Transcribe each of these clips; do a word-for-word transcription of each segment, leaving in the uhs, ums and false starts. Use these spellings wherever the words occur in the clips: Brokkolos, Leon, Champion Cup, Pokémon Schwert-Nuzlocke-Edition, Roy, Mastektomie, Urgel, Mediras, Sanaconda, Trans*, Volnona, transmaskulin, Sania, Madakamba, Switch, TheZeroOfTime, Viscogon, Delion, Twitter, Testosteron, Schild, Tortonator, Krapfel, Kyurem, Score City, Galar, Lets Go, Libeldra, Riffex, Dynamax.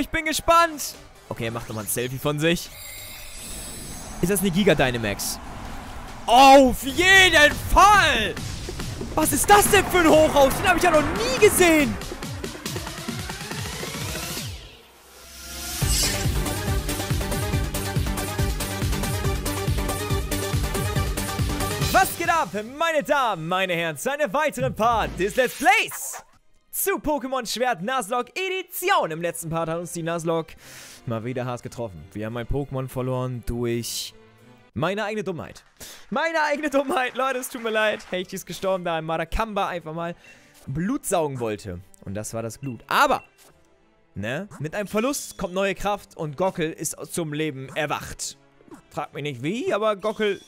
Ich bin gespannt. Okay, er macht nochmal ein Selfie von sich. Ist das eine Giga Dynamax? Auf jeden Fall! Was ist das denn für ein Hochhaus? Den habe ich ja noch nie gesehen. Was geht ab, meine Damen, meine Herren, zu einem weiteren Part des Let's Plays zu Pokémon Schwert-Nuzlocke-Edition. Im letzten Part hat uns die Nuzlocke mal wieder hart getroffen. Wir haben mein Pokémon verloren durch meine eigene Dummheit. Meine eigene Dummheit, Leute, es tut mir leid. Hecht ist gestorben, da ein Madakamba einfach mal Blut saugen wollte. Und das war das Blut. Aber, ne, mit einem Verlust kommt neue Kraft und Gockel ist zum Leben erwacht. Fragt mich nicht wie, aber Gockel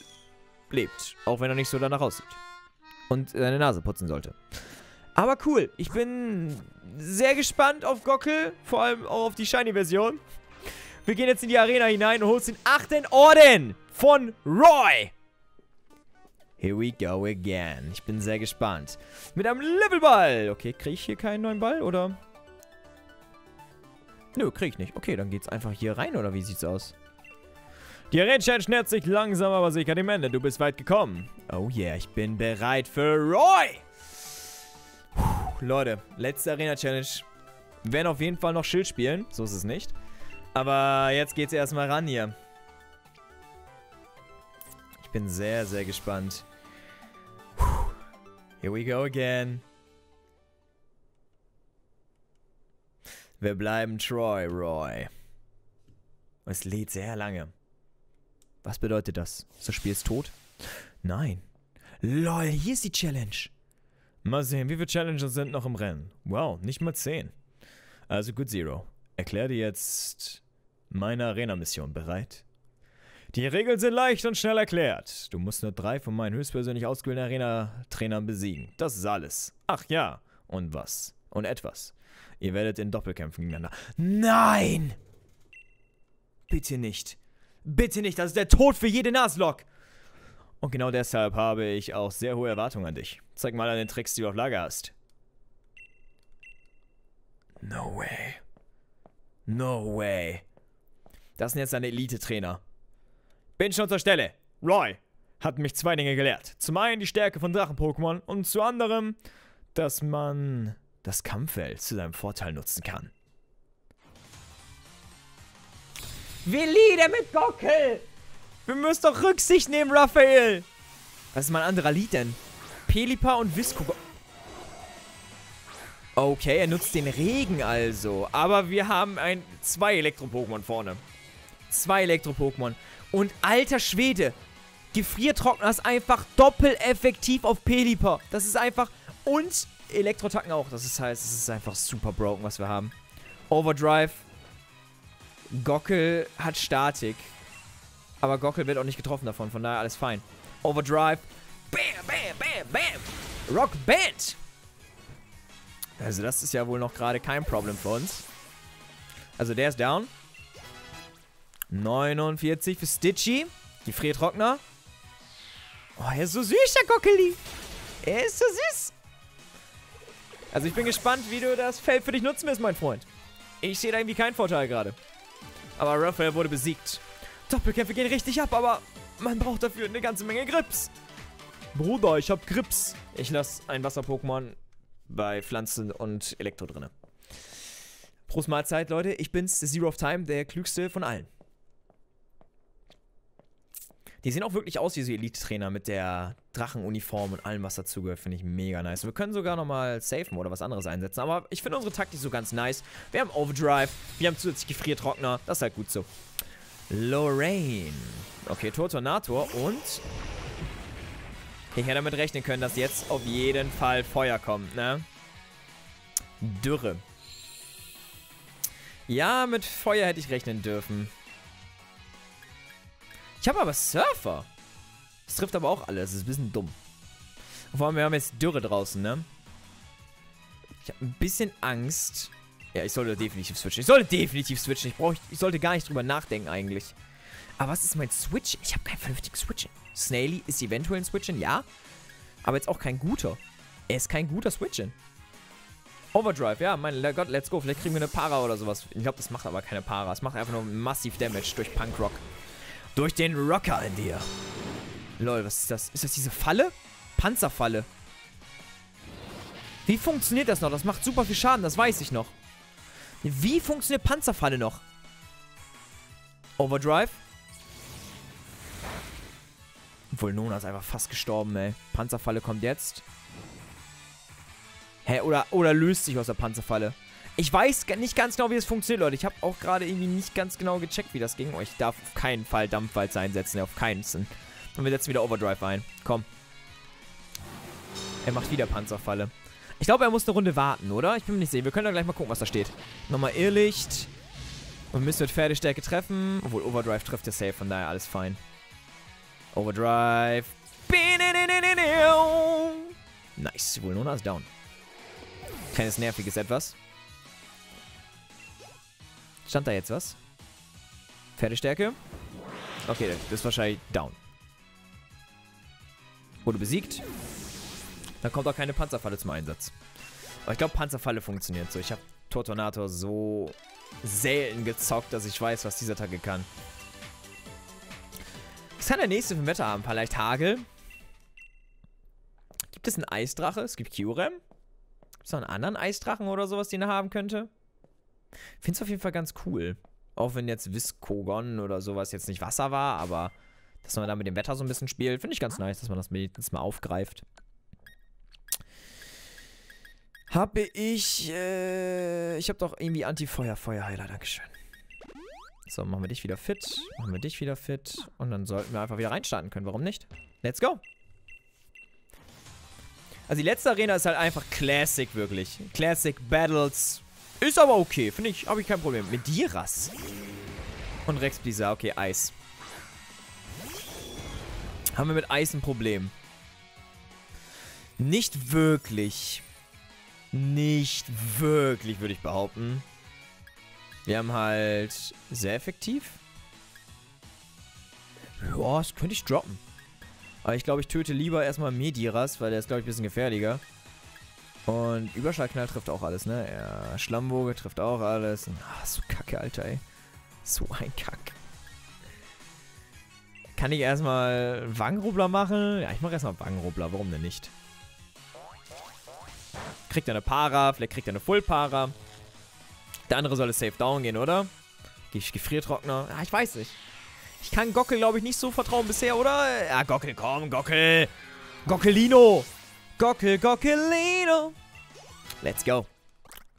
lebt. Auch wenn er nicht so danach aussieht. Und seine Nase putzen sollte. Aber cool, ich bin sehr gespannt auf Gockel, vor allem auch auf die Shiny-Version. Wir gehen jetzt in die Arena hinein und holen den achten Orden von Roy. Here we go again. Ich bin sehr gespannt. Mit einem Levelball. Okay, kriege ich hier keinen neuen Ball, oder? Nö, kriege ich nicht. Okay, dann geht's einfach hier rein, oder wie sieht's aus? Die Arena schnärt sich langsam, aber sicher dem Ende. Du bist weit gekommen. Oh yeah, ich bin bereit für Roy. Leute, letzte Arena-Challenge. Wir werden auf jeden Fall noch Schild spielen. So ist es nicht. Aber jetzt geht's erstmal ran hier. Ich bin sehr, sehr gespannt. Here we go again. Wir bleiben treu, Roy. Und es lädt sehr lange. Was bedeutet das? Ist das Spiel jetzt tot? Nein. Lol, hier ist die Challenge. Mal sehen, wie viele Challenges sind noch im Rennen? Wow, nicht mal zehn. Also gut, Zero. Erklär dir jetzt meine Arena-Mission. Bereit? Die Regeln sind leicht und schnell erklärt. Du musst nur drei von meinen höchstpersönlich ausgewählten Arena-Trainern besiegen. Das ist alles. Ach ja. Und was? Und etwas. Ihr werdet in Doppelkämpfen gegeneinander. Nein! Bitte nicht. Bitte nicht. Das ist der Tod für jede Nuzlocke. Und genau deshalb habe ich auch sehr hohe Erwartungen an dich. Zeig mal an den Tricks, die du auf Lager hast. No way. No way. Das sind jetzt deine Elite-Trainer. Bin schon zur Stelle. Roy hat mich zwei Dinge gelehrt. Zum einen die Stärke von Drachen-Pokémon und zu anderem, dass man das Kampffeld zu seinem Vorteil nutzen kann. Wir lieben mit Gockel! Wir müssen doch Rücksicht nehmen, Raphael. Was ist mein anderer Lead denn? Pelipa und Visco. Okay, er nutzt den Regen also. Aber wir haben ein zwei Elektro-Pokémon vorne. Zwei Elektro-Pokémon. Und alter Schwede. Gefriertrockner ist einfach doppelt effektiv auf Pelipa. Das ist einfach... Und Elektrotacken auch. Das ist heißt, es ist einfach super broken, was wir haben. Overdrive. Gockel hat Statik. Aber Gockel wird auch nicht getroffen davon, von daher alles fein. Overdrive. Bam, bam, bam, bam. Rock Band. Also das ist ja wohl noch gerade kein Problem für uns. Also der ist down. neunundvierzig für Stitchy. Gefriertrockner. Oh, er ist so süß, der Gockeli. Er ist so süß. Also ich bin gespannt, wie du das Feld für dich nutzen wirst, mein Freund. Ich sehe da irgendwie keinen Vorteil gerade. Aber Raphael wurde besiegt. Doppelkämpfe gehen richtig ab, aber man braucht dafür eine ganze Menge Grips. Bruder, ich hab Grips. Ich lasse ein Wasser-Pokémon bei Pflanzen und Elektro drin. Prost Mahlzeit, Leute. Ich bin's, der Zero of Time, der klügste von allen. Die sehen auch wirklich aus wie so Elite-Trainer mit der Drachenuniform und allem, was dazugehört. Finde ich mega nice. Wir können sogar nochmal safen oder was anderes einsetzen, aber ich finde unsere Taktik so ganz nice. Wir haben Overdrive, wir haben zusätzlich Gefriertrockner. Das ist halt gut so. Lorraine. Okay, Tortonator und... Ich hätte damit rechnen können, dass jetzt auf jeden Fall Feuer kommt, ne? Dürre. Ja, mit Feuer hätte ich rechnen dürfen. Ich habe aber Surfer. Das trifft aber auch alles. Das ist ein bisschen dumm. Vor allem, wir haben jetzt Dürre draußen, ne? Ich habe ein bisschen Angst... Ja, ich sollte definitiv switchen. Ich sollte definitiv switchen. Ich, brauch, ich sollte gar nicht drüber nachdenken eigentlich. Aber was ist mein Switch? Ich habe keinen vernünftigen Switch. Snaily ist eventuell ein Switch-In, ja. Aber jetzt auch kein guter. Er ist kein guter Switch-In. Overdrive, ja, mein Gott, let's go. Vielleicht kriegen wir eine Para oder sowas. Ich glaube, das macht aber keine Para. Es macht einfach nur massiv Damage durch Punkrock. Durch den Rocker in dir. Lol, was ist das? Ist das diese Falle? Panzerfalle. Wie funktioniert das noch? Das macht super viel Schaden, das weiß ich noch. Wie funktioniert Panzerfalle noch? Overdrive. Volnona ist einfach fast gestorben, ey. Panzerfalle kommt jetzt. Hä, oder, oder löst sich aus der Panzerfalle. Ich weiß nicht ganz genau, wie es funktioniert, Leute. Ich habe auch gerade irgendwie nicht ganz genau gecheckt, wie das ging. Oh, ich darf auf keinen Fall Dampfwalze einsetzen. Auf keinen Sinn. Und wir setzen wieder Overdrive ein. Komm. Er macht wieder Panzerfalle. Ich glaube, er muss eine Runde warten, oder? Ich bin mir nicht sicher. Wir können da gleich mal gucken, was da steht. Nochmal Irrlicht. Und müssen mit Pferdestärke treffen. Obwohl, Overdrive trifft ja safe, von daher alles fein. Overdrive. Nice. Volnona ist down. Kleines nerviges etwas. Stand da jetzt was? Pferdestärke. Okay, das ist wahrscheinlich down. Wurde besiegt. Dann kommt auch keine Panzerfalle zum Einsatz. Aber ich glaube, Panzerfalle funktioniert so. Ich habe Tortonator so selten gezockt, dass ich weiß, was dieser Attacke kann. Was kann der nächste für ein Wetter haben? Vielleicht Hagel? Gibt es einen Eisdrache? Es gibt Kyurem. Gibt es noch einen anderen Eisdrachen oder sowas, den er haben könnte? Ich finde es auf jeden Fall ganz cool. Auch wenn jetzt Viscogon oder sowas jetzt nicht Wasser war, aber dass man da mit dem Wetter so ein bisschen spielt, finde ich ganz nice, dass man das jetzt mal aufgreift. Habe ich, äh, ich habe doch irgendwie Anti-Feuer-Feuerheiler, dankeschön. So, machen wir dich wieder fit, machen wir dich wieder fit und dann sollten wir einfach wieder reinstarten können, warum nicht? Let's go! Also die letzte Arena ist halt einfach Classic, wirklich. Classic Battles. Ist aber okay, finde ich, habe ich kein Problem. Mit Diras. Und Rex Blizzard, okay, Eis. Haben wir mit Eis ein Problem? Nicht wirklich. Nicht wirklich, würde ich behaupten. Wir haben halt sehr effektiv. Ja, das könnte ich droppen. Aber ich glaube, ich töte lieber erstmal Mediras, weil der ist, glaube ich, ein bisschen gefährlicher. Und Überschallknall trifft auch alles, ne? Ja, Schlammbogen trifft auch alles. Ach, so kacke, Alter, ey. So ein Kack. Kann ich erstmal Wangenrubbler machen? Ja, ich mache erstmal Wangenrubbler. Warum denn nicht? Kriegt er eine Para, vielleicht kriegt er eine Full-Para. Der andere soll es safe down gehen, oder? Gefriertrockner. Ah, ich weiß nicht. Ich kann Gockel, glaube ich, nicht so vertrauen bisher, oder? Ja, Gockel, komm, Gockel. Gockelino. Gockel, Gockelino. Let's go.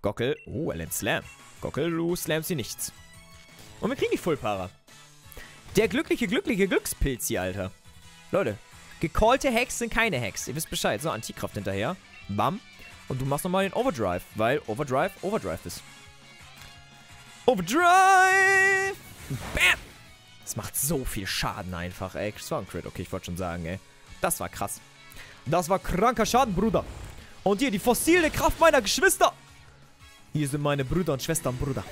Gockel. Oh, er lernt Slam. Gockel, du slammst sie nichts. Und wir kriegen die Full-Para. Der glückliche, glückliche Glückspilz hier, Alter. Leute, gecallte Hacks sind keine Hacks. Ihr wisst Bescheid. So, Antikraft hinterher. Bam. Und du machst nochmal den Overdrive, weil Overdrive Overdrive ist. Overdrive! Bam! Das macht so viel Schaden einfach, ey. Das war ein Crit. Okay, ich wollte schon sagen, ey. Das war krass. Das war kranker Schaden, Bruder. Und hier, die fossile Kraft meiner Geschwister. Hier sind meine Brüder und Schwestern, Bruder.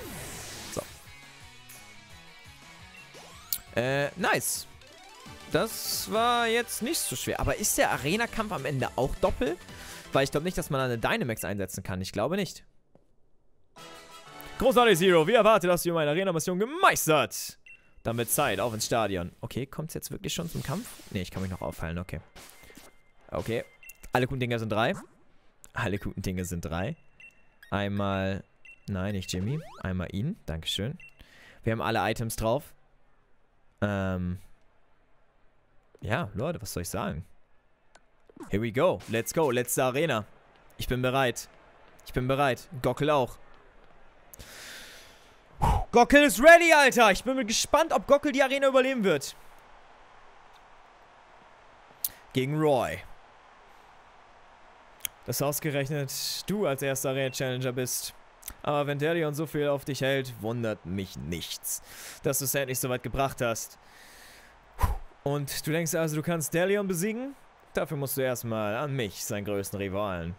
Äh, nice. Das war jetzt nicht so schwer. Aber ist der Arena-Kampf am Ende auch doppel? Weil ich glaube nicht, dass man eine Dynamax einsetzen kann. Ich glaube nicht. Großartig, Zero. Wir erwarten, dass du meine Arena-Mission gemeistert. Dann wird Zeit. Auf ins Stadion. Okay, kommt es jetzt wirklich schon zum Kampf? Ne, ich kann mich noch auffallen. Okay. Okay. Alle guten Dinger sind drei. Alle guten Dinge sind drei. Einmal... Nein, nicht Jimmy. Einmal ihn. Dankeschön. Wir haben alle Items drauf. Ähm, ja, Leute, was soll ich sagen? Here we go. Let's go. Letzte Arena. Ich bin bereit. Ich bin bereit. Gockel auch. Gockel ist ready, Alter. Ich bin gespannt, ob Gockel die Arena überleben wird. Gegen Roy. Das ausgerechnet du als erster Arena-Challenger bist. Aber wenn der Leon so viel auf dich hält, wundert mich nichts, dass du es endlich so weit gebracht hast. Und du denkst also, du kannst Leon besiegen? Dafür musst du erstmal an mich, seinen größten Rivalen,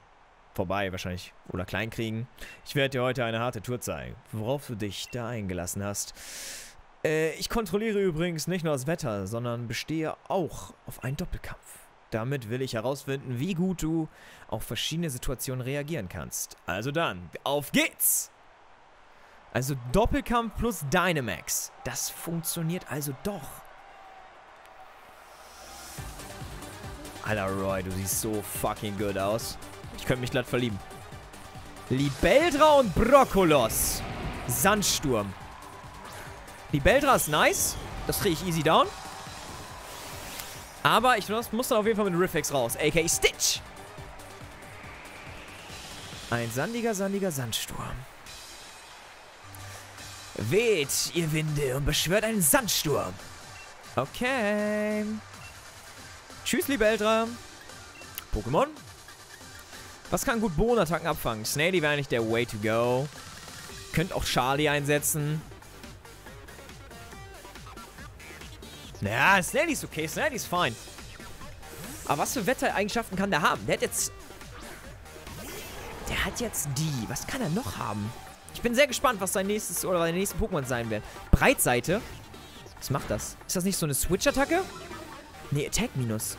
vorbei wahrscheinlich oder klein kriegen. Ich werde dir heute eine harte Tour zeigen, worauf du dich da eingelassen hast. Äh, ich kontrolliere übrigens nicht nur das Wetter, sondern bestehe auch auf einen Doppelkampf. Damit will ich herausfinden, wie gut du auf verschiedene Situationen reagieren kannst. Also dann, auf geht's! Also Doppelkampf plus Dynamax. Das funktioniert also doch. Alter Roy, du siehst so fucking gut aus. Ich könnte mich glatt verlieben. Libeldra und Brokkolos. Sandsturm. Libeldra ist nice. Das kriege ich easy down. Aber ich muss dann auf jeden Fall mit Riffex raus. A K A Stitch. Ein sandiger, sandiger Sandsturm. Weht, ihr Winde, und beschwört einen Sandsturm. Okay. Tschüss, Libeldra. Pokémon. Was kann gut Bodenattacken abfangen? Snaily wäre eigentlich der Way to go. Könnt auch Charlie einsetzen. Ja, Snaily ist okay. Snaily ist fine. Aber was für Wettereigenschaften kann der haben? Der hat jetzt... Der hat jetzt die... Was kann er noch haben? Ich bin sehr gespannt, was sein nächstes oder seine nächsten Pokémon sein werden. Breitseite? Was macht das? Ist das nicht so eine Switch-Attacke? Nee, Attack minus.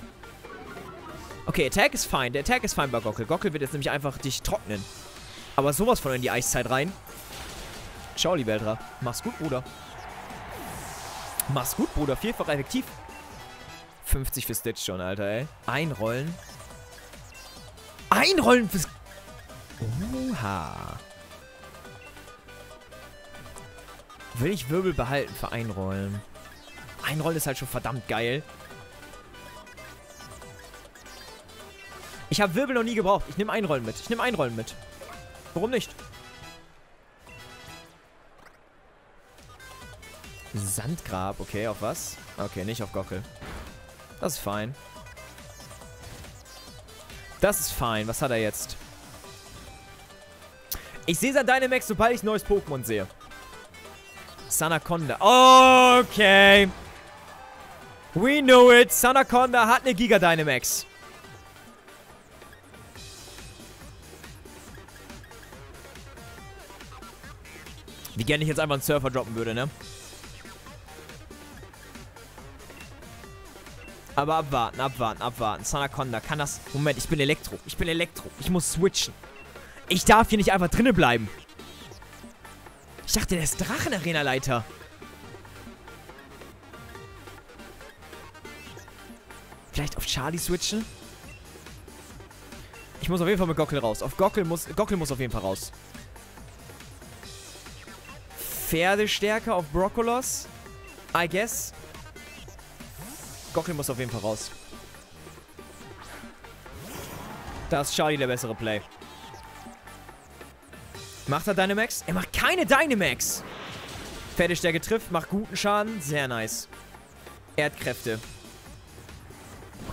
Okay, Attack ist fein. Der Attack ist fein bei Gockel. Gockel wird jetzt nämlich einfach dich trocknen. Aber sowas von in die Eiszeit rein. Ciao, Libeldra. Mach's gut, Bruder. Mach's gut, Bruder. Vielfach effektiv. fünfzig für Stitch schon, Alter, ey. Einrollen. Einrollen fürs... Oha. Will ich Wirbel behalten für Einrollen. Einrollen ist halt schon verdammt geil. Ich habe Wirbel noch nie gebraucht. Ich nehme Einrollen mit. Ich nehme Einrollen mit. Warum nicht? Sandgrab. Okay, auf was? Okay, nicht auf Gockel. Das ist fein. Das ist fein. Was hat er jetzt? Ich sehe sein Dynamax, sobald ich ein neues Pokémon sehe. Sanaconda. Okay. We know it. Sanaconda hat eine Giga Dynamax. Wie gerne ich jetzt einfach einen Surfer droppen würde, ne? Aber abwarten, abwarten, abwarten. Sanaconda kann das... Moment, ich bin Elektro. Ich bin Elektro. Ich muss switchen. Ich darf hier nicht einfach drinnen bleiben. Ich dachte, der ist Drachen-Arena-Leiter. Vielleicht auf Charlie switchen? Ich muss auf jeden Fall mit Gockel raus. Auf Gockel muss... Gockel muss auf jeden Fall raus. Pferdestärke auf Brokkolos. I guess. Gockel muss auf jeden Fall raus. Da ist Charlie der bessere Play. Macht er Dynamax? Er macht keine Dynamax. Pferdestärke trifft, macht guten Schaden. Sehr nice. Erdkräfte.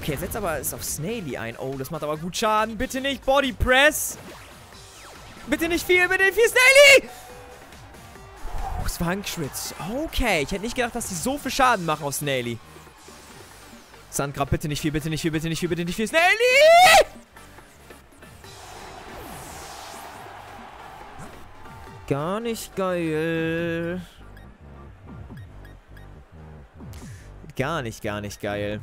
Okay, setzt aber es auf Snaily ein. Oh, das macht aber gut Schaden. Bitte nicht Body Press. Bitte nicht viel, bitte nicht viel Snaily. Es war ein Crit. Okay, ich hätte nicht gedacht, dass die so viel Schaden machen auf Snaily. Sandgrab, bitte nicht viel, bitte nicht viel, bitte nicht viel, bitte nicht viel. Snaily! Gar nicht geil. Gar nicht, gar nicht geil.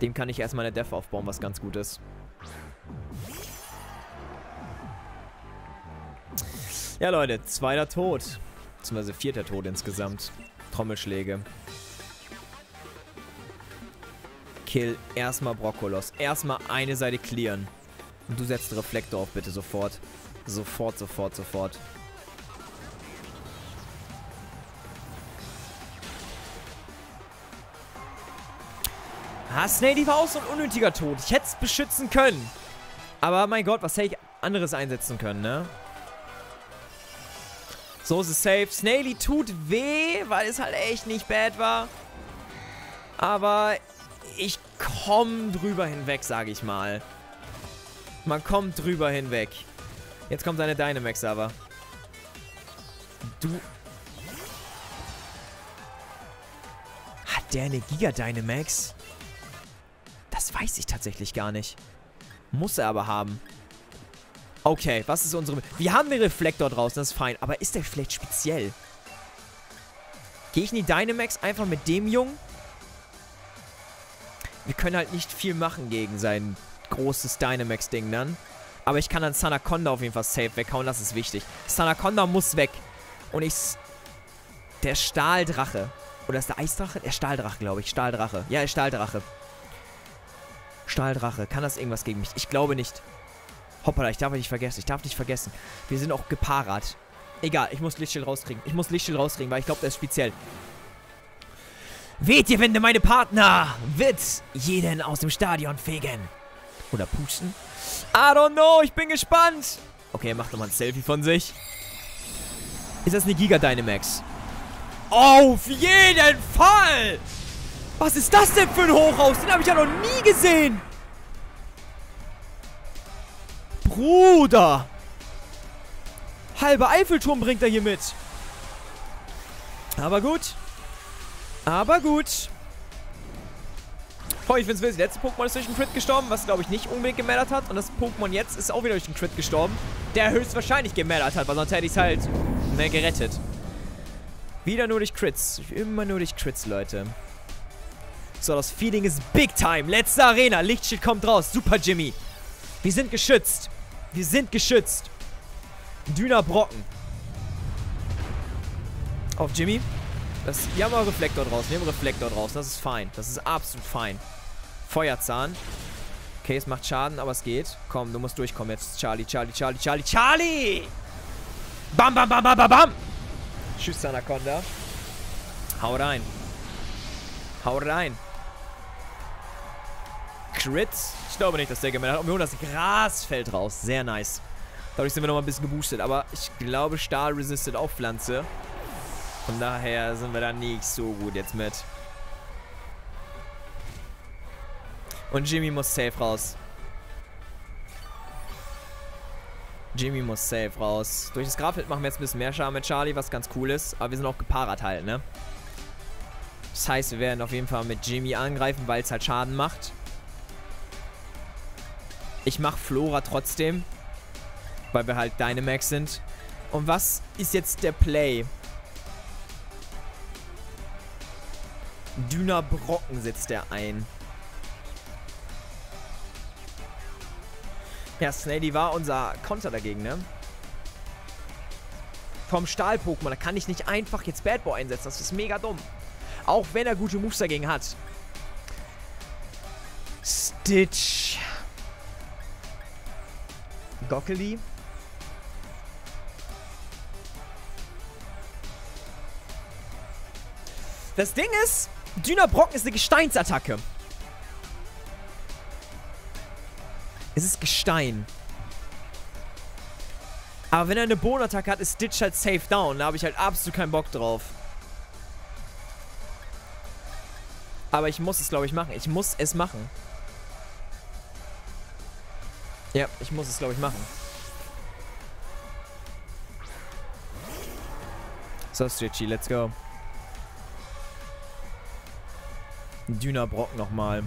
Dem kann ich erstmal eine Def aufbauen, was ganz gut ist. Ja, Leute, zweiter Tod. Beziehungsweise vierter Tod insgesamt. Trommelschläge. Kill. Erstmal Brokkolos. Erstmal eine Seite clearen. Und du setzt Reflektor auf, bitte, sofort. Sofort, sofort, sofort. Ah, Snaily war auch so ein unnötiger Tod. Ich hätte es beschützen können. Aber mein Gott, was hätte ich anderes einsetzen können, ne? So ist es safe. Snaily tut weh, weil es halt echt nicht bad war. Aber ich komme drüber hinweg, sage ich mal. Man kommt drüber hinweg. Jetzt kommt seine Dynamax aber. Du. Hat der eine Giga Dynamax? Das weiß ich tatsächlich gar nicht. Muss er aber haben. Okay, was ist unsere... Wir haben den Reflektor draußen, das ist fein. Aber ist der vielleicht speziell? Gehe ich in die Dynamax einfach mit dem Jungen? Wir können halt nicht viel machen gegen sein großes Dynamax-Ding dann. Aber ich kann dann Sanaconda auf jeden Fall safe weghauen, das ist wichtig. Sanaconda muss weg. Und ich... Der Stahldrache. Oder ist der Eisdrache? Der Stahldrache, glaube ich. Stahldrache. Ja, der Stahldrache. Stahldrache. Kann das irgendwas gegen mich? Ich glaube nicht. Hoppala, ich darf nicht vergessen. Ich darf nicht vergessen. Wir sind auch geparat. Egal, ich muss Lichtschild rauskriegen. Ich muss Lichtschild rauskriegen, weil ich glaube, der ist speziell. Weht ihr Wände, meine Partner! Wird jeden aus dem Stadion fegen. Oder pusten. I don't know, ich bin gespannt. Okay, er macht nochmal ein Selfie von sich. Ist das eine Giga Dynamax? Auf jeden Fall! Was ist das denn für ein Hochhaus? Den habe ich ja noch nie gesehen. Bruder! Halber Eiffelturm bringt er hier mit. Aber gut. Aber gut. Oh, ich finde es witzig. Letzte Pokémon ist durch einen Crit gestorben, was glaube ich nicht unbedingt gemattert hat. Und das Pokémon jetzt ist auch wieder durch einen Crit gestorben, der höchstwahrscheinlich gemattert hat, weil sonst hätte ich es halt ne, gerettet. Wieder nur durch Crits. Immer nur durch Crits, Leute. So, das Feeling ist big time. Letzte Arena. Lichtschild kommt raus. Super, Jimmy. Wir sind geschützt. Wir sind geschützt. Dünner Brocken. Auf Jimmy. Das, hier haben wir Reflektor draußen. Wir haben Reflektor draußen. Das ist fein. Das ist absolut fein. Feuerzahn. Okay, es macht Schaden, aber es geht. Komm, du musst durchkommen jetzt. Charlie, Charlie, Charlie, Charlie, Charlie! Bam, bam, bam, bam, bam, bam! Tschüss, Anaconda. Hau rein. Hau rein. Crit. Ich glaube nicht, dass der gemeldet hat. Und wir holen das Gras fällt raus. Sehr nice. Dadurch sind wir nochmal ein bisschen geboostet. Aber ich glaube, Stahl resistet auch Pflanze. Von daher sind wir da nicht so gut jetzt mit. Und Jimmy muss safe raus. Jimmy muss safe raus. Durch das Graffeld machen wir jetzt ein bisschen mehr Schaden mit Charlie, was ganz cool ist. Aber wir sind auch geparat halt, ne? Das heißt, wir werden auf jeden Fall mit Jimmy angreifen, weil es halt Schaden macht. Ich mache Flora trotzdem, weil wir halt Dynamax sind. Und was ist jetzt der Play? Dünner Brocken setzt er ein. Ja, Snady war unser Konter dagegen, ne? Vom Stahl-Pokémon, da kann ich nicht einfach jetzt Bad Boy einsetzen, das ist mega dumm. Auch wenn er gute Moves dagegen hat. Stitch. Gockeli. Das Ding ist, Dynabrocken ist eine Gesteinsattacke. Es ist Gestein. Aber wenn er eine Bodenattacke hat, ist Stitch halt safe down. Da habe ich halt absolut keinen Bock drauf. Aber ich muss es, glaube ich, machen. Ich muss es machen. Ja, ich muss es, glaube ich, machen. So, Stitchy, let's go. Dynabrock nochmal.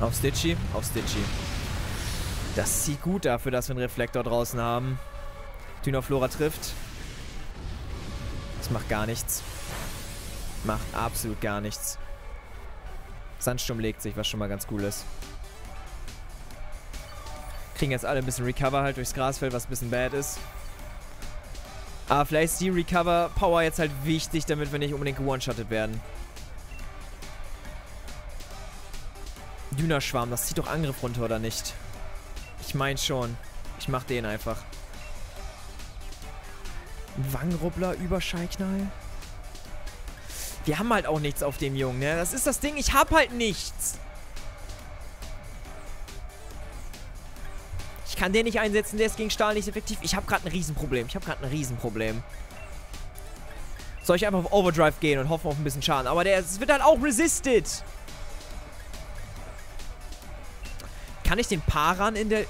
Auf Stitchy? Auf Stitchy. Das sieht gut dafür, dass wir einen Reflektor draußen haben. Dynaflora trifft. Das macht gar nichts. Macht absolut gar nichts. Sandsturm legt sich, was schon mal ganz cool ist. Kriegen jetzt alle ein bisschen Recover halt durchs Grasfeld, was ein bisschen bad ist. Aber vielleicht ist die Recover-Power jetzt halt wichtig, damit wir nicht unbedingt one-shotted werden. Dünnerschwarm, das zieht doch Angriff runter, oder nicht? Ich meine schon. Ich mach den einfach. Wangenrubbler, Überschallknall. Wir haben halt auch nichts auf dem Jungen, ne? Das ist das Ding, ich hab halt nichts. Ich kann den nicht einsetzen, der ist gegen Stahl nicht effektiv. Ich hab gerade ein Riesenproblem, ich hab gerade ein Riesenproblem. Soll ich einfach auf Overdrive gehen und hoffen auf ein bisschen Schaden? Aber der es wird halt auch resisted. Kann ich den Paran in der...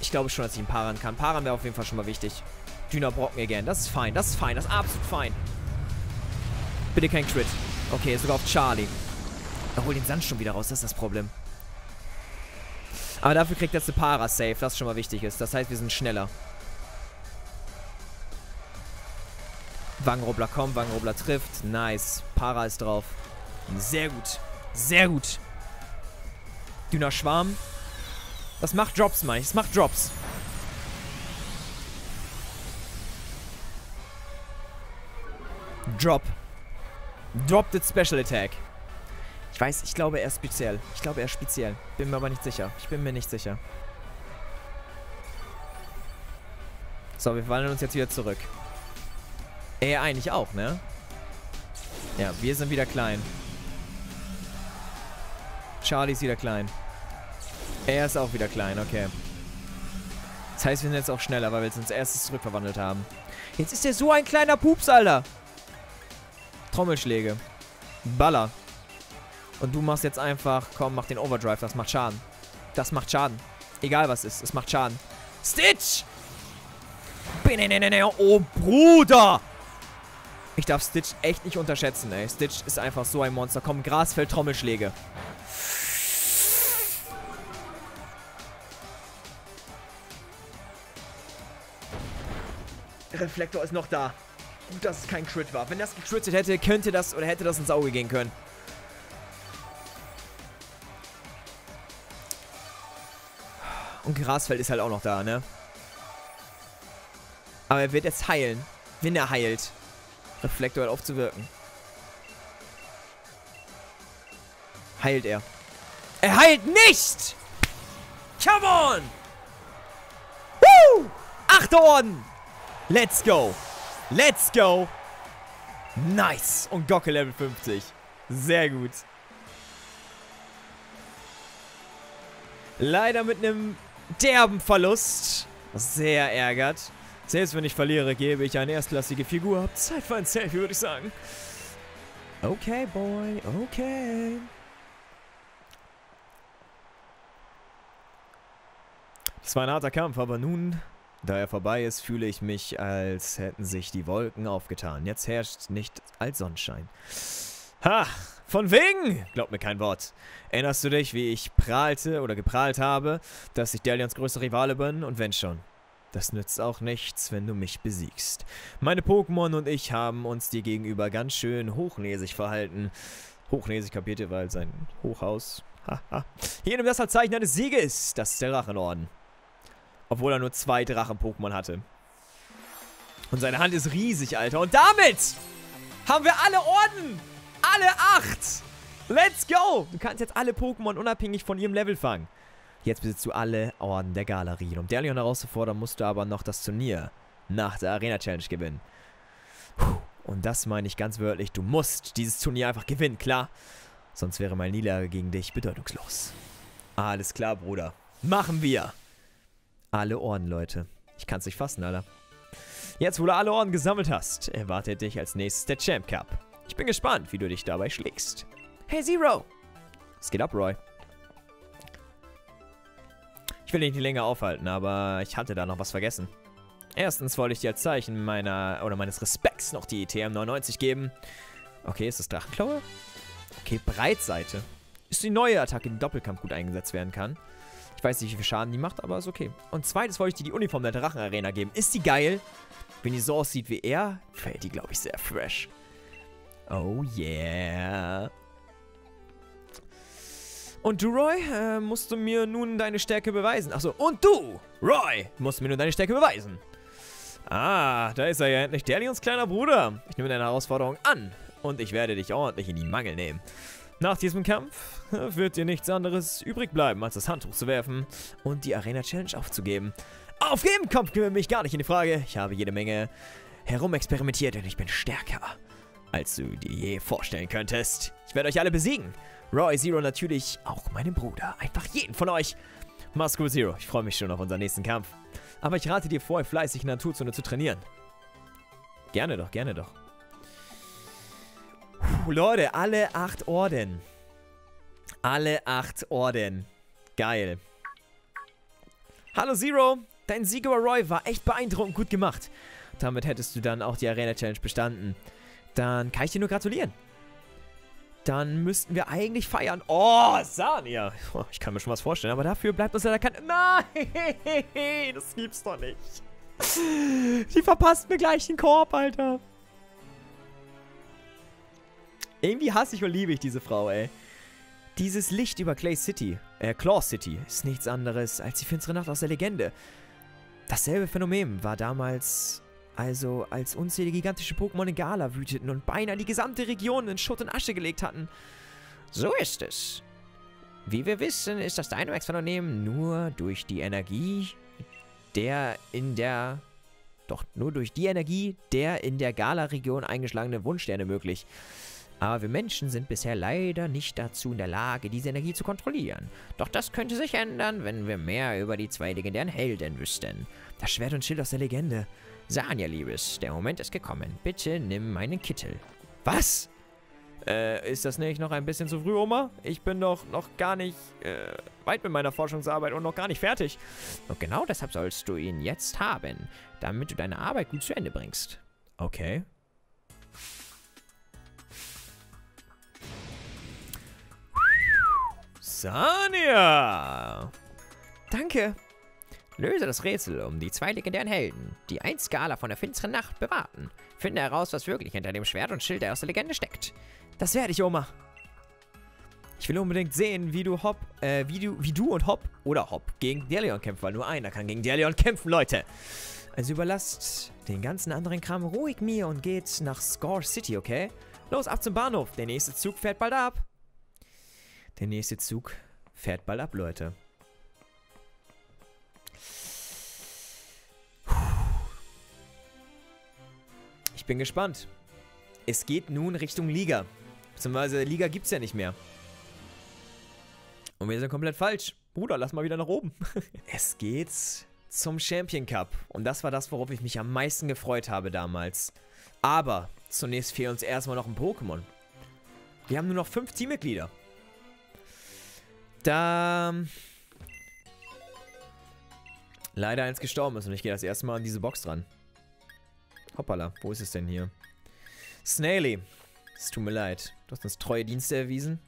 Ich glaube schon, dass ich den Paran kann. Paran wäre auf jeden Fall schon mal wichtig. Dünner Brocken again. Das ist fein. Das ist fein. Das ist absolut fein. Bitte kein Crit. Okay, sogar auf Charlie. Da hol den Sandsturm wieder raus. Das ist das Problem. Aber dafür kriegt jetzt eine Para safe, was schon mal wichtig ist. Das heißt, wir sind schneller. Wangenrobler kommt, Wangenrobler trifft. Nice. Para ist drauf. Sehr gut. Sehr gut. Dünner Schwarm. Das macht Drops, Mike. Das macht Drops. Drop. Drop the Special Attack. Ich weiß, ich glaube, er ist speziell. Ich glaube, er ist speziell. Bin mir aber nicht sicher. Ich bin mir nicht sicher. So, wir wandeln uns jetzt wieder zurück. Er eigentlich auch, ne? Ja, wir sind wieder klein. Charlie ist wieder klein. Er ist auch wieder klein, okay. Das heißt, wir sind jetzt auch schneller, weil wir jetzt ins erstes zurückverwandelt haben. Jetzt ist er so ein kleiner Pups, Alter. Trommelschläge. Baller. Und du machst jetzt einfach, komm, mach den Overdrive, das macht Schaden. Das macht Schaden. Egal was ist, es macht Schaden. Stitch! Oh, Bruder! Ich darf Stitch echt nicht unterschätzen, ey. Stitch ist einfach so ein Monster. Komm, Grasfeld, Trommelschläge. Reflektor ist noch da. Gut, dass es kein Crit war. Wenn das gecrittet hätte, könnte das oder hätte das ins Auge gehen können. Und Grasfeld ist halt auch noch da, ne? Aber er wird jetzt heilen. Wenn er heilt. Reflektor hat aufzuwirken. Heilt er. Er heilt nicht! Come on! Woo! Achter Orden! Let's go! Let's go! Nice! Und Gocke Level fünfzig. Sehr gut. Leider mit einem derben Verlust. Sehr ärgert. Selbst wenn ich verliere, gebe ich eine erstklassige Figur ab. Zeit für ein Selfie, würde ich sagen. Okay, boy. Okay. Das war ein harter Kampf, aber nun, da er vorbei ist, fühle ich mich, als hätten sich die Wolken aufgetan. Jetzt herrscht nicht als Sonnenschein. Ha! Von wegen! Glaub mir kein Wort. Erinnerst du dich, wie ich prahlte oder geprahlt habe, dass ich Delions größter Rivale bin? Und wenn schon. Das nützt auch nichts, wenn du mich besiegst. Meine Pokémon und ich haben uns dir gegenüber ganz schön hochnäsig verhalten. Hochnäsig kapiert ihr, weil sein Hochhaus. Haha. Hier nimmt das als Zeichen eines Sieges. Das ist der Drachenorden. Obwohl er nur zwei Drachen-Pokémon hatte. Und seine Hand ist riesig, Alter. Und damit haben wir alle Orden. Alle acht. Let's go. Du kannst jetzt alle Pokémon unabhängig von ihrem Level fangen. Jetzt besitzt du alle Orden der Galerie. Um Leon herauszufordern, musst du aber noch das Turnier nach der Arena-Challenge gewinnen. Puh, und das meine ich ganz wörtlich. Du musst dieses Turnier einfach gewinnen, klar? Sonst wäre meine Niederlage gegen dich bedeutungslos. Alles klar, Bruder. Machen wir. Alle Orden, Leute. Ich kann's nicht fassen, Alter. Jetzt, wo du alle Orden gesammelt hast, erwartet dich als nächstes der Champ Cup. Ich bin gespannt, wie du dich dabei schlägst. Hey, Zero. Es geht ab, Roy. Ich will dich nicht länger aufhalten, aber ich hatte da noch was vergessen. Erstens wollte ich dir als Zeichen meiner oder meines Respekts noch die E T M neunundneunzig geben. Okay, ist das Drachenklaue? Okay, Breitseite. Ist die neue Attacke, die im Doppelkampf gut eingesetzt werden kann. Ich weiß nicht, wie viel Schaden die macht, aber ist okay. Und zweitens wollte ich dir die Uniform der Drachenarena geben. Ist die geil? Wenn die so aussieht wie er, fällt die, glaube ich, sehr fresh. Oh yeah. Und du, Roy, äh, musst du mir nun deine Stärke beweisen. Achso, und du, Roy, musst du mir nun deine Stärke beweisen. Ah, da ist er ja endlich, Delions kleiner Bruder. Ich nehme deine Herausforderung an und ich werde dich ordentlich in die Mangel nehmen. Nach diesem Kampf wird dir nichts anderes übrig bleiben, als das Handtuch zu werfen und die Arena-Challenge aufzugeben. Aufgeben kommt für mich gar nicht in die Frage. Ich habe jede Menge herumexperimentiert und ich bin stärker, als du dir je vorstellen könntest. Ich werde euch alle besiegen. Roy, Zero, natürlich auch meinen Bruder. Einfach jeden von euch. Mach's gut, Zero. Ich freue mich schon auf unseren nächsten Kampf. Aber ich rate dir vor, fleißig in der Naturzone zu trainieren. Gerne doch, gerne doch. Puh, Leute, alle acht Orden. Alle acht Orden. Geil. Hallo, Zero. Dein Sieg über Roy war echt beeindruckend gut gemacht. Damit hättest du dann auch die Arena-Challenge bestanden. Dann kann ich dir nur gratulieren. Dann müssten wir eigentlich feiern. Oh, Sania. Ich kann mir schon was vorstellen, aber dafür bleibt uns leider kein... Nein, das gibt's doch nicht. Die verpasst mir gleich den Korb, Alter. Irgendwie hasse ich und liebe ich diese Frau, ey. Dieses Licht über Clay City, äh, Claw City, ist nichts anderes als die finstere Nacht aus der Legende. Dasselbe Phänomen war damals, also als unzählige gigantische Pokémon in Galar wüteten und beinahe die gesamte Region in Schutt und Asche gelegt hatten. So ist es. Wie wir wissen, ist das Dynamax-Phänomen nur durch die Energie, der in der... Doch nur durch die Energie der in der Galar-Region eingeschlagenen Wunschsterne möglich. Aber wir Menschen sind bisher leider nicht dazu in der Lage, diese Energie zu kontrollieren. Doch das könnte sich ändern, wenn wir mehr über die zwei legendären Helden wüssten. Das Schwert und Schild aus der Legende. Sania, Liebes, der Moment ist gekommen. Bitte nimm meinen Kittel. Was? Äh, ist das nicht noch ein bisschen zu früh, Oma? Ich bin doch noch gar nicht äh, weit mit meiner Forschungsarbeit und noch gar nicht fertig. Und genau deshalb sollst du ihn jetzt haben, damit du deine Arbeit gut zu Ende bringst. Okay. Sania! Danke! Löse das Rätsel um die zwei legendären Helden, die ein Skala von der finsteren Nacht bewahrten. Finde heraus, was wirklich hinter dem Schwert und Schild aus der Legende steckt. Das werde ich, Oma. Ich will unbedingt sehen, wie du Hop, äh, wie du, wie du und Hop oder Hop gegen der Leon kämpfen, weil nur einer kann gegen der Leon kämpfen, Leute. Also überlasst den ganzen anderen Kram ruhig mir und geht nach Score City, okay? Los, ab zum Bahnhof. Der nächste Zug fährt bald ab. Der nächste Zug fährt bald ab, Leute. Ich bin gespannt. Es geht nun Richtung Liga. Beziehungsweise Liga gibt's ja nicht mehr. Und wir sind komplett falsch. Bruder, lass mal wieder nach oben. Es geht zum Champion Cup. Und das war das, worauf ich mich am meisten gefreut habe damals. Aber zunächst fehlt uns erstmal noch ein Pokémon. Wir haben nur noch fünf Teammitglieder. Da leider eins gestorben ist und ich gehe das erste Mal an diese Box dran. Hoppala, wo ist es denn hier? Snaily, es tut mir leid. Du hast uns treue Dienste erwiesen.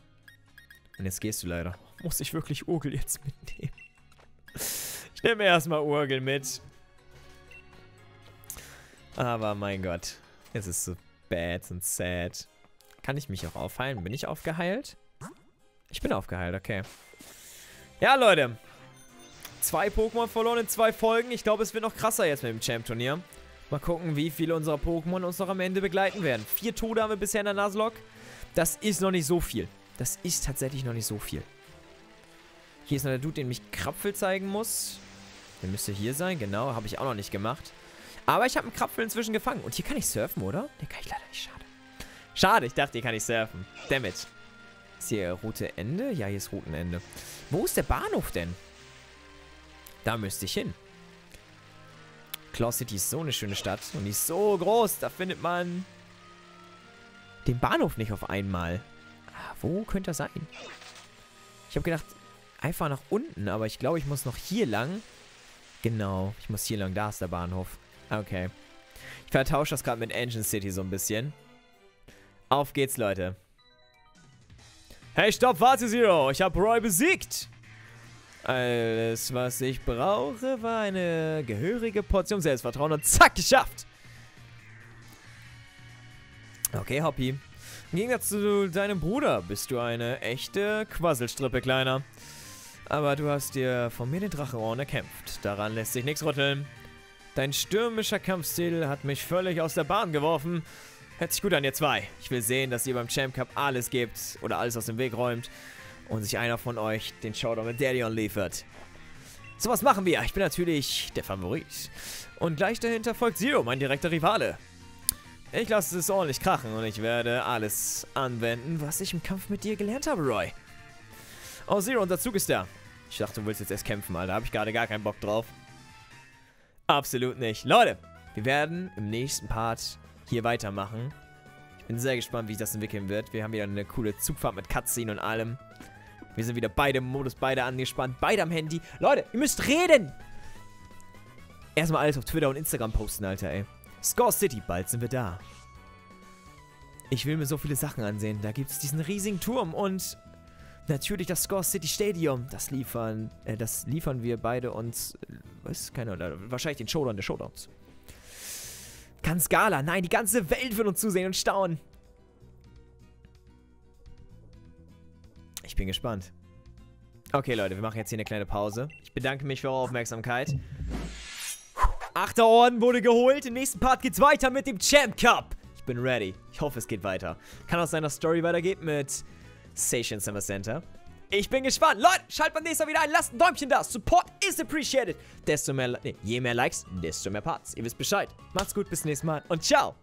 Und jetzt gehst du leider. Muss ich wirklich Urgel jetzt mitnehmen? Ich nehme erstmal Urgel mit. Aber mein Gott, es ist so bad und sad. Kann ich mich auch aufheilen? Bin ich aufgeheilt? Ich bin aufgeheilt, okay. Ja, Leute. Zwei Pokémon verloren in zwei Folgen. Ich glaube, es wird noch krasser jetzt mit dem Champ-Turnier. Mal gucken, wie viele unserer Pokémon uns noch am Ende begleiten werden. Vier Tode haben wir bisher in der Nuzlocke. Das ist noch nicht so viel. Das ist tatsächlich noch nicht so viel. Hier ist noch der Dude, den mich Krapfel zeigen muss. Der müsste hier sein, genau. Habe ich auch noch nicht gemacht. Aber ich habe einen Krapfel inzwischen gefangen. Und hier kann ich surfen, oder? Den kann ich leider nicht, schade. Schade, ich dachte, hier kann ich surfen. Damn it. Ist hier rote Ende? Ja, hier ist Routenende. Wo ist der Bahnhof denn? Da müsste ich hin. Claw City ist so eine schöne Stadt. Und die ist so groß. Da findet man den Bahnhof nicht auf einmal. Ah, wo könnte das sein? Ich habe gedacht, einfach nach unten. Aber ich glaube, ich muss noch hier lang. Genau, ich muss hier lang. Da ist der Bahnhof. Okay. Ich vertausche das gerade mit Engine City so ein bisschen. Auf geht's, Leute. Hey, stopp, warte, Zero. Ich habe Roy besiegt. Alles, was ich brauche, war eine gehörige Portion Selbstvertrauen und zack, geschafft. Okay, Hoppy. Im Gegensatz zu deinem Bruder bist du eine echte Quasselstrippe, Kleiner. Aber du hast dir von mir den Drachenohren erkämpft. Daran lässt sich nichts rütteln. Dein stürmischer Kampfstil hat mich völlig aus der Bahn geworfen. Hört sich gut an, ihr zwei. Ich will sehen, dass ihr beim Champ Cup alles gebt oder alles aus dem Weg räumt und sich einer von euch den Showdown mit Leon liefert. So was machen wir. Ich bin natürlich der Favorit. Und gleich dahinter folgt Zero, mein direkter Rivale. Ich lasse es ordentlich krachen und ich werde alles anwenden, was ich im Kampf mit dir gelernt habe, Roy. Oh, Zero, unser Zug ist da. Ich dachte, du willst jetzt erst kämpfen, Alter. Habe ich gerade gar keinen Bock drauf. Absolut nicht. Leute, wir werden im nächsten Part hier weitermachen. Ich bin sehr gespannt, wie sich das entwickeln wird. Wir haben wieder eine coole Zugfahrt mit Cutscene und allem. Wir sind wieder beide im Modus, beide angespannt, beide am Handy. Leute, ihr müsst reden! Erstmal alles auf Twitter und Instagram posten, Alter, ey. Score City, bald sind wir da. Ich will mir so viele Sachen ansehen. Da gibt es diesen riesigen Turm und natürlich das Score City Stadium. Das liefern, äh, das liefern wir beide uns, äh, was, keine Ahnung, wahrscheinlich den Showdown der Showdowns. Ganz Galar, nein, die ganze Welt wird uns zusehen und staunen. bin gespannt. Okay, Leute, wir machen jetzt hier eine kleine Pause. Ich bedanke mich für eure Aufmerksamkeit. Achter Orden wurde geholt. Im nächsten Part geht's weiter mit dem Champ Cup. Ich bin ready. Ich hoffe, es geht weiter. Kann auch sein, dass Story weitergeht mit Station Summer Center. Ich bin gespannt. Leute, schaltet beim nächsten Mal wieder ein. Lasst ein Däumchen da. Support is appreciated. Desto mehr, nee, je mehr Likes, desto mehr Parts. Ihr wisst Bescheid. Macht's gut, bis zum nächsten Mal und ciao.